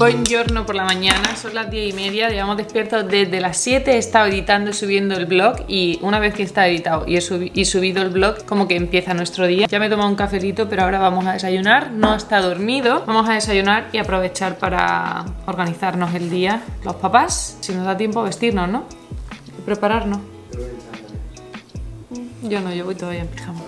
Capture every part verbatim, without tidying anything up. Buongiorno por la mañana, son las diez y media, llevamos despiertos desde las siete, he estado editando y subiendo el blog y una vez que está editado y he subi y subido el blog, como que empieza nuestro día. Ya me he tomado un cafelito, pero ahora vamos a desayunar, no está dormido, vamos a desayunar y aprovechar para organizarnos el día. Los papás, si nos da tiempo a vestirnos, ¿no? Y prepararnos. Yo no, yo voy todavía en pijama.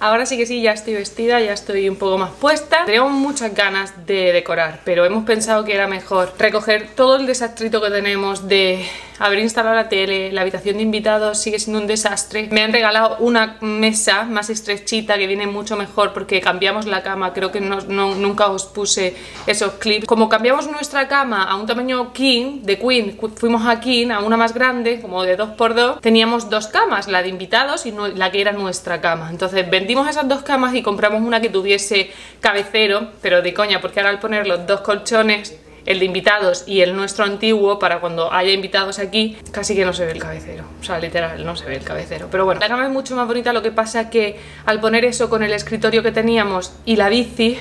Ahora sí que sí, ya estoy vestida, ya estoy un poco más puesta. Teníamos muchas ganas de decorar, pero hemos pensado que era mejor recoger todo el desastrito que tenemos de haber instalado la tele, la habitación de invitados sigue siendo un desastre. Me han regalado una mesa más estrechita que viene mucho mejor porque cambiamos la cama, creo que no, no, nunca os puse esos clips. Como cambiamos nuestra cama a un tamaño king, de queen, fuimos a king, a una más grande, como de dos por dos, teníamos dos camas, la de invitados y no, la que era nuestra cama. Entonces vendimos esas dos camas y compramos una que tuviese cabecero, pero de coña, porque ahora al poner los dos colchones, el de invitados y el nuestro antiguo, para cuando haya invitados aquí, casi que no se ve el cabecero, o sea, literal, no se ve el cabecero, pero bueno, la cama es mucho más bonita. Lo que pasa que al poner eso con el escritorio que teníamos y la bici,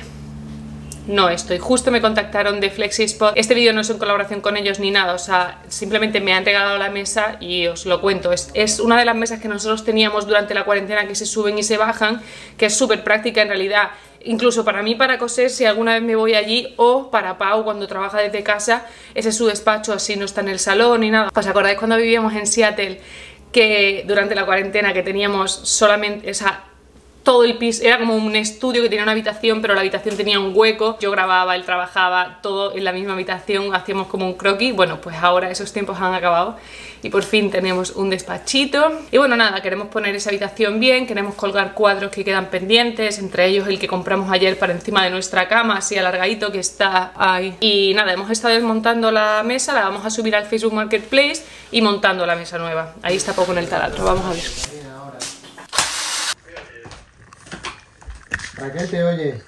no estoy. Justo me contactaron de FlexiSpot, este vídeo no es en colaboración con ellos ni nada, o sea, simplemente me han regalado la mesa y os lo cuento. Es, es una de las mesas que nosotros teníamos durante la cuarentena, que se suben y se bajan, que es súper práctica en realidad. Incluso para mí, para coser, si alguna vez me voy allí, o para Pau cuando trabaja desde casa, ese es su despacho, así no está en el salón ni nada. ¿Os acordáis cuando vivíamos en Seattle, que durante la cuarentena, que teníamos solamente esa... todo el piso, era como un estudio que tenía una habitación, pero la habitación tenía un hueco, yo grababa, él trabajaba, todo en la misma habitación, hacíamos como un croquis? Bueno, pues ahora esos tiempos han acabado y por fin tenemos un despachito. Y bueno, nada, queremos poner esa habitación bien, queremos colgar cuadros que quedan pendientes, entre ellos el que compramos ayer para encima de nuestra cama, así alargadito, que está ahí. Y nada, hemos estado desmontando la mesa, la vamos a subir al Facebook Marketplace y montando la mesa nueva. Ahí está poco en el taladro, vamos a ver. Raquel, ¿te oyes?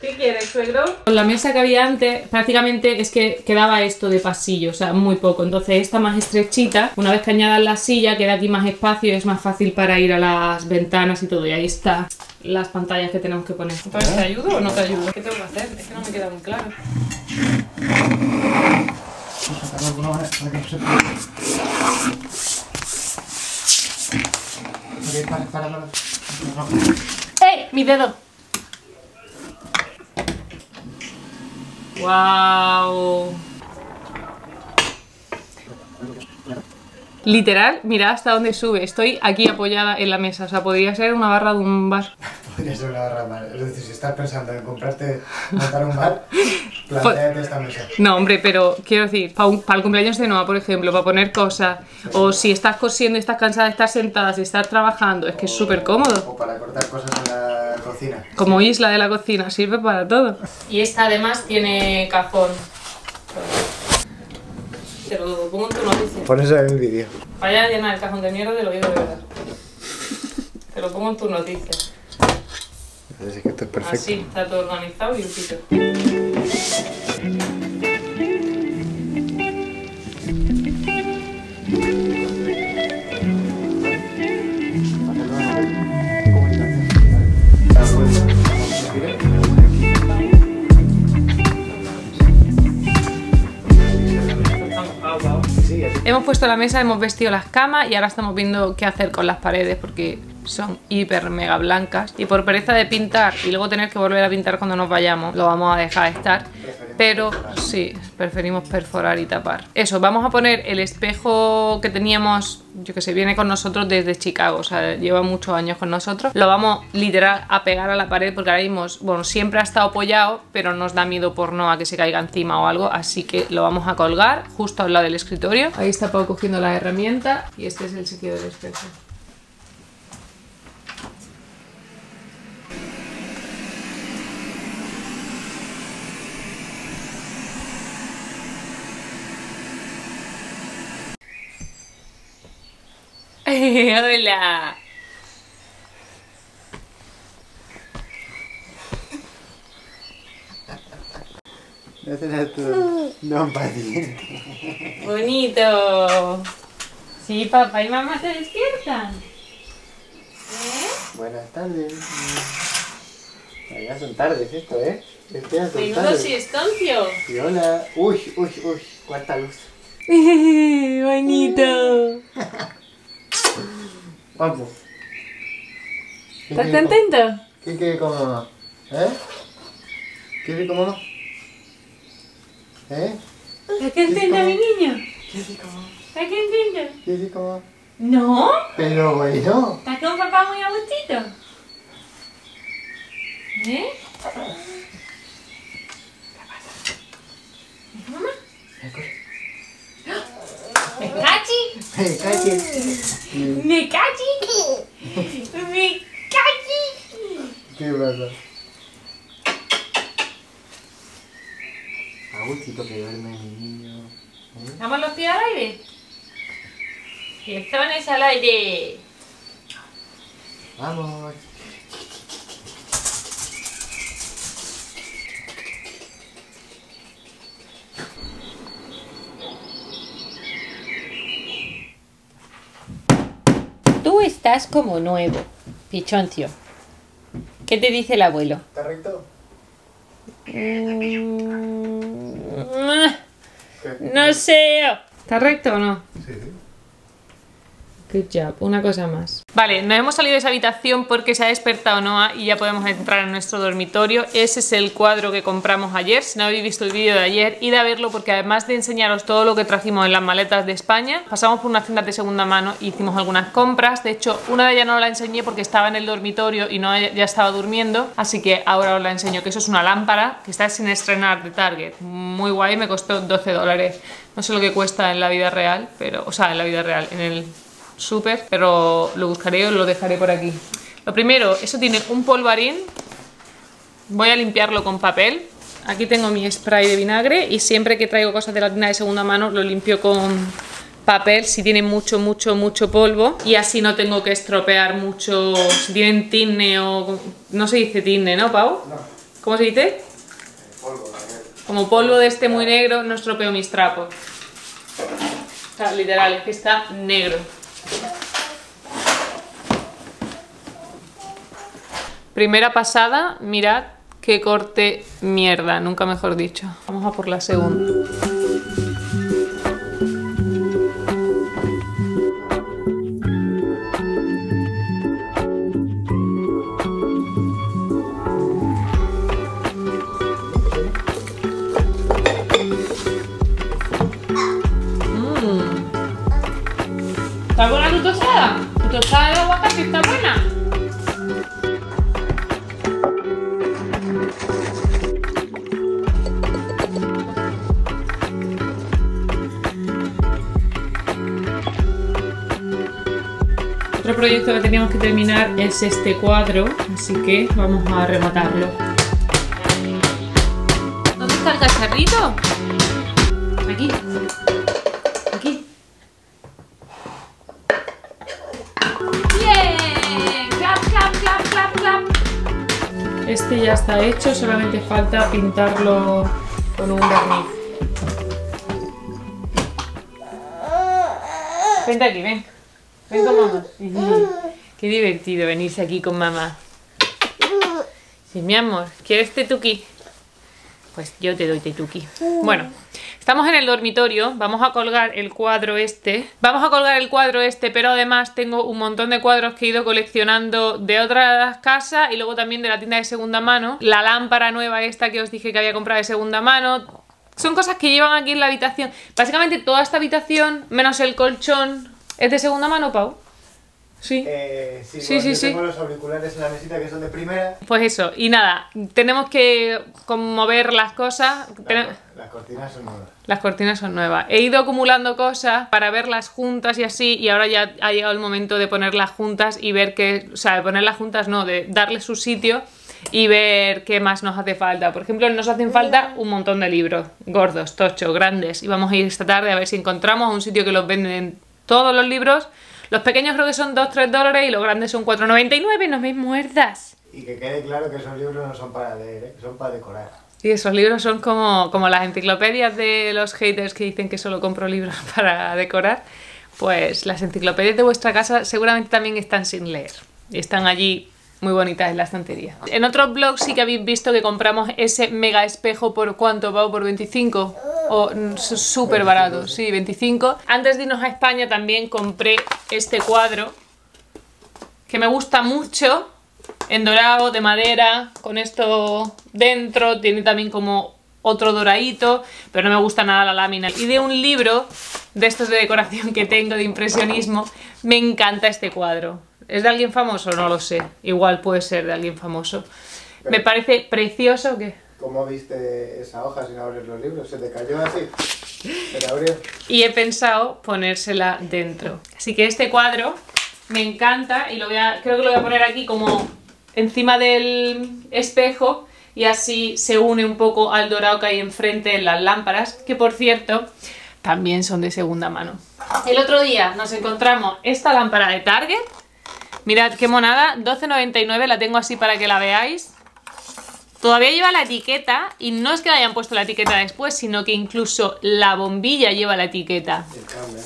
¿Qué quieres, suegro? Con la mesa que había antes, prácticamente es que quedaba esto de pasillo, o sea, muy poco. Entonces esta más estrechita, una vez que añadas la silla, queda aquí más espacio y es más fácil para ir a las ventanas y todo. Y ahí está las pantallas que tenemos que poner. Entonces, ¿te ayudo o no te ayudo? ¿Qué tengo que hacer? Es que no me queda muy claro. Para, para, para. ¡Eh! ¡Mi dedo! ¡Wow! Literal, mirad hasta dónde sube. Estoy aquí apoyada en la mesa. O sea, podría ser una barra de un bar. Podría ser una barra de un bar. Es decir, si estás pensando en comprarte, montar un bar, plantéate esta mesa. No, hombre, pero quiero decir, para, un, para el cumpleaños de Noah, por ejemplo, para poner cosas, sí, o sí. Si estás cosiendo y estás cansada de estar sentada, si estás trabajando, es que o, es súper cómodo. O para cortar cosas en la cocina. Como isla de la cocina, sirve para todo. Y esta además tiene cajón. Te lo pongo en tu noticia. Pon eso en el vídeo. Vaya a llenar el cajón de mierda, te lo digo de verdad. Te lo pongo en tu noticia. Así que esto es perfecto. Así, está todo organizado y un pito. Hemos puesto la mesa, hemos vestido las camas y ahora estamos viendo qué hacer con las paredes porque son hiper mega blancas y por pereza de pintar y luego tener que volver a pintar cuando nos vayamos, lo vamos a dejar estar, pero sí, preferimos perforar y tapar. Eso, vamos a poner el espejo que teníamos, yo que sé, viene con nosotros desde Chicago, o sea, lleva muchos años con nosotros, lo vamos literal a pegar a la pared porque ahora mismo, bueno, siempre ha estado apoyado, pero nos da miedo por no a que se caiga encima o algo, así que lo vamos a colgar justo al lado del escritorio. Ahí está Pau cogiendo la herramienta y este es el sitio del espejo. Hola. No será tu no paciente. Bonito. Sí, papá y mamá se despiertan. ¿Eh? Buenas tardes. Ya son tardes esto, ¿eh? Menudo siestoncio. Y hola. Uy, uy, uy. Cuánta luz. Bonito. Papu. ¿Estás contento? ¿Qué quiere con mamá? ¿Eh? ¿Qué quiere con mamá? ¿Eh? ¿Estás contento, mi niño? ¿Qué quiere con mamá? ¿Estás contento? ¿Qué quiere con mamá? No. Pero bueno. ¿Estás con papá muy a gustito? ¿Eh? ¿Qué pasa? ¿Es mamá? Me corre. ¿Me cachi? Me cachi. Me cachi. Me cachi. ¿Qué pasa? A gustito que duerme mi niño. ¿Eh? ¿Vamos los pies al aire? Pietones al aire. Vamos. Tú estás como nuevo, pichoncio. ¿Qué te dice el abuelo? ¿Está recto? Mm... No sé. ¿Está recto o no? Sí, sí. Good job. Una cosa más. Vale, nos hemos salido de esa habitación porque se ha despertado Noah y ya podemos entrar en nuestro dormitorio. Ese es el cuadro que compramos ayer. Si no habéis visto el vídeo de ayer, id a verlo porque además de enseñaros todo lo que trajimos en las maletas de España, pasamos por unas tiendas de segunda mano e hicimos algunas compras. De hecho, una de ellas no la enseñé porque estaba en el dormitorio y Noah ya estaba durmiendo, así que ahora os la enseño, que eso es una lámpara que está sin estrenar de Target. Muy guay, me costó doce dólares. No sé lo que cuesta en la vida real, pero... O sea, en la vida real, en el... súper, pero lo buscaré o lo dejaré por aquí. Lo primero, eso tiene un polvarín. Voy a limpiarlo con papel. Aquí tengo mi spray de vinagre y siempre que traigo cosas de la tienda de segunda mano lo limpio con papel si tiene mucho, mucho, mucho polvo, y así no tengo que estropear mucho. Si tienen tine o... No se dice tine, ¿no, Pau? No. ¿Cómo se dice? Polvo, como polvo de este muy negro, no estropeo mis trapos. O sea, literal, es que está negro. Primera pasada, mirad qué corte mierda, nunca mejor dicho. Vamos a por la segunda. ¿Está buena tu tostada? Tu tostada de aguacate está buena. Otro proyecto que teníamos que terminar es este cuadro, así que vamos a rematarlo. ¿Dónde está el cacharrito? Aquí. Este ya está hecho, solamente falta pintarlo con un barniz. Vente aquí, ven. Ven con mamá. Qué divertido venirse aquí con mamá. Sí, mi amor, ¿quieres tetuki? Pues yo te doy tetuki. Bueno, estamos en el dormitorio, vamos a colgar el cuadro este. Vamos a colgar el cuadro este, pero además tengo un montón de cuadros que he ido coleccionando de otras casas y luego también de la tienda de segunda mano. La lámpara nueva esta que os dije que había comprado de segunda mano. Son cosas que llevan aquí en la habitación. Básicamente toda esta habitación, menos el colchón, ¿es de segunda mano, Pau? Sí, eh, sí, sí, bueno, sí, yo tengo sí. Los auriculares en la mesita que son de primera. Pues eso, y nada, tenemos que mover las cosas. Ten... Las cortinas son nuevas. Las cortinas son nuevas. He ido acumulando cosas para verlas juntas y así, y ahora ya ha llegado el momento de ponerlas juntas y ver que, o sea, de ponerlas juntas no, de darle su sitio y ver qué más nos hace falta. Por ejemplo, nos hacen falta un montón de libros, gordos, tochos, grandes, y vamos a ir esta tarde a ver si encontramos un sitio que los venden todos los libros. Los pequeños creo que son dos, tres dólares y los grandes son cuatro noventa y nueve. No me muerdas. Y que quede claro que esos libros no son para leer, ¿eh? Son para decorar. Y esos libros son como, como las enciclopedias de los haters que dicen que solo compro libros para decorar. Pues las enciclopedias de vuestra casa seguramente también están sin leer. Y están allí muy bonitas en la estantería. En otros blogs sí que habéis visto que compramos ese mega espejo por ¿cuánto, Pau? ¿Por veinticinco? O súper barato, sí, veinticinco. Antes de irnos a España también compré este cuadro que me gusta mucho. En dorado, de madera, con esto dentro, tiene también como otro doradito, pero no me gusta nada la lámina. Y de un libro de estos de decoración que tengo, de impresionismo, me encanta este cuadro. ¿Es de alguien famoso? No lo sé, igual puede ser de alguien famoso. Pero me parece precioso que... ¿Cómo viste esa hoja sin abrir los libros? ¿Se te cayó así? ¿Se la abrió? Y he pensado ponérsela dentro. Así que este cuadro me encanta y lo voy a, creo que lo voy a poner aquí como encima del espejo y así se une un poco al dorado que hay enfrente en las lámparas, que por cierto también son de segunda mano. El otro día nos encontramos esta lámpara de Target. Mirad qué monada, doce noventa y nueve, la tengo así para que la veáis. Todavía lleva la etiqueta y no es que le hayan puesto la etiqueta después, sino que incluso la bombilla lleva la etiqueta. Y el cable,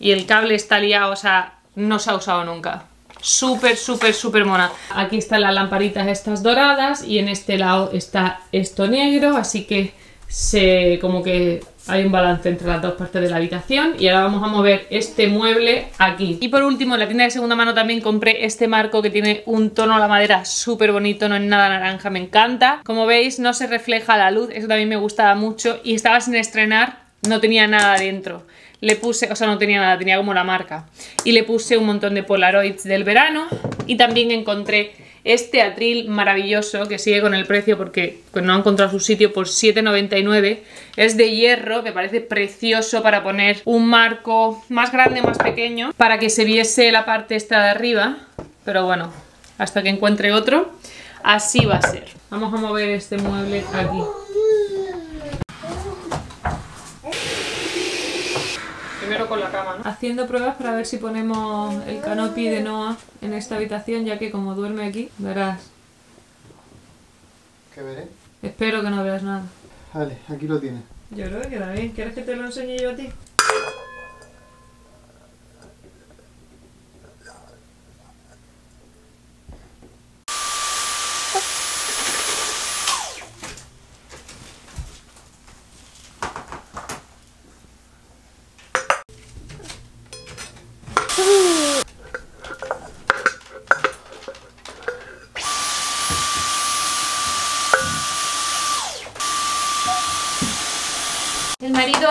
y el cable está liado, o sea, no se ha usado nunca. Súper, súper, súper mona. Aquí están las lamparitas estas doradas y en este lado está esto negro, así que se, como que hay un balance entre las dos partes de la habitación. Y ahora vamos a mover este mueble aquí. Y por último, en la tienda de segunda mano también compré este marco que tiene un tono a la madera súper bonito, no es nada naranja, me encanta. Como veis, no se refleja la luz, eso también me gustaba mucho y estaba sin estrenar, no tenía nada dentro. Le puse, o sea, no tenía nada, tenía como la marca. Y le puse un montón de polaroids del verano. Y también encontré este atril maravilloso que sigue con el precio porque no ha encontrado su sitio, por siete noventa y nueve. Es de hierro, me parece precioso para poner un marco más grande, más pequeño, para que se viese la parte esta de arriba. Pero bueno, hasta que encuentre otro, así va a ser. Vamos a mover este mueble aquí. Con la cama, ¿no? Haciendo pruebas para ver si ponemos el canopy de Noah en esta habitación, ya que como duerme aquí, verás. ¿Qué veré? Espero que no veas nada. Vale, aquí lo tienes. Yo creo que queda bien. ¿Quieres que te lo enseñe yo a ti?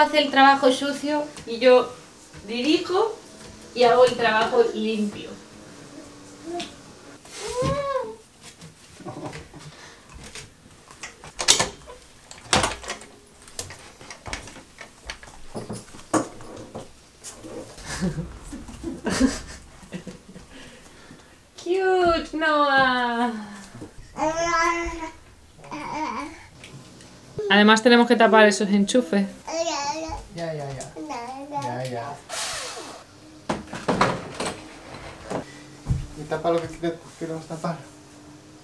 Hace el trabajo sucio y yo dirijo y hago el trabajo limpio. Cute, Noah. Además tenemos que tapar esos enchufes. Ya, ya, ya. Ya, ya. Y tapa lo que queremos tapar.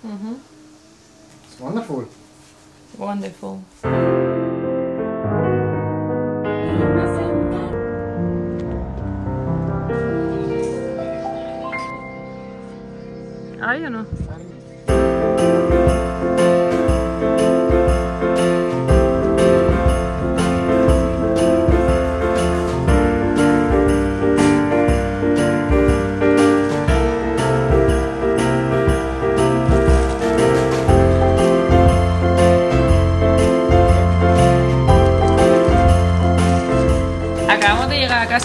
Uh-huh. It's wonderful. Wonderful. ¿Hay o no?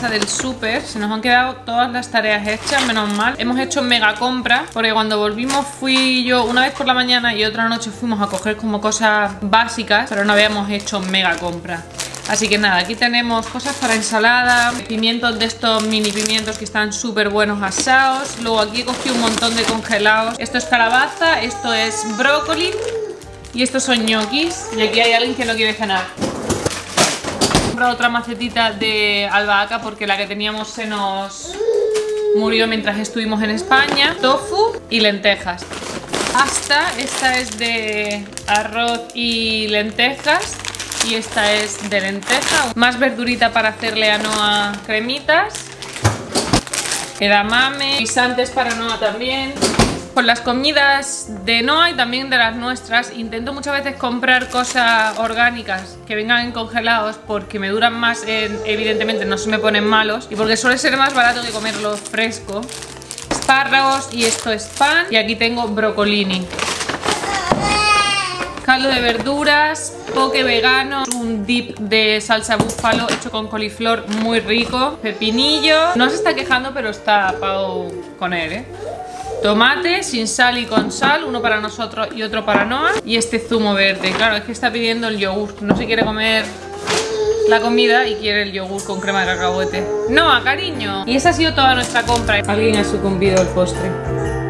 Del súper, se nos han quedado todas las tareas hechas, menos mal. Hemos hecho mega compra, porque cuando volvimos fui yo una vez por la mañana y otra noche fuimos a coger como cosas básicas, pero no habíamos hecho mega compra. Así que nada, aquí tenemos cosas para ensalada, pimientos de estos mini pimientos que están súper buenos asados. Luego aquí cogí un montón de congelados. Esto es calabaza, esto es brócoli y estos son ñoquis. Y aquí hay alguien que no quiere cenar. Otra macetita de albahaca porque la que teníamos se nos murió mientras estuvimos en España. Tofu y lentejas. Hasta esta es de arroz y lentejas. Y esta es de lenteja. Más verdurita para hacerle a Noah cremitas. Edamame. Guisantes para Noah también. Con las comidas de Noah y también de las nuestras intento muchas veces comprar cosas orgánicas que vengan en congelados porque me duran más, en, evidentemente no se me ponen malos y porque suele ser más barato que comerlo fresco. Espárragos y esto es pan y aquí tengo brocolini. Caldo de verduras, poke vegano, un dip de salsa búfalo hecho con coliflor muy rico, pepinillo, no se está quejando pero está Pau con él, ¿eh? Tomate sin sal y con sal, uno para nosotros y otro para Noah. Y este zumo verde, claro, es que está pidiendo el yogur, no se quiere comer la comida y quiere el yogur con crema de cacahuete. Noah, cariño. Y esa ha sido toda nuestra compra. Alguien ha sucumbido al postre.